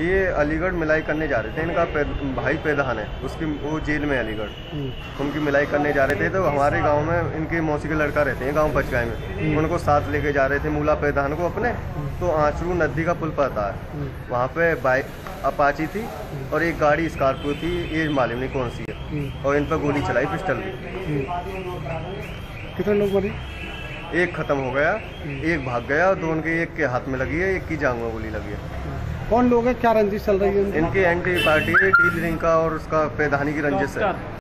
ये अलीगढ़ मिलाई करने जा रहे थे, इनका भाई पैदान है, उसकी वो जेल में अलीगढ़, उनकी मिलाई करने जा रहे थे। तो हमारे गांव में इनके मौसी के लड़का रहते हैं गांव बचगाई में, उनको साथ लेके जा रहे थे मूला पैदान को अपने। तो आंचरू नदी का पुल पर था, वहाँ पे बाइक अपाची थी और एक गाड़ी स्कॉर्पियो थी, ये मालूम नहीं कौन सी है, और इन पर गोली चलाई पिस्टल भी। कितने लोग मरे? एक खत्म हो गया, एक भाग गया और दोनों के एक के हाथ में लगी है, एक की जांग में गोली लगी है। कौन लोग है, क्या रंजिश चल रही है? इनकी एंटी पार्टी है, डीलिंग का और उसका पैदानी की रंजिश है।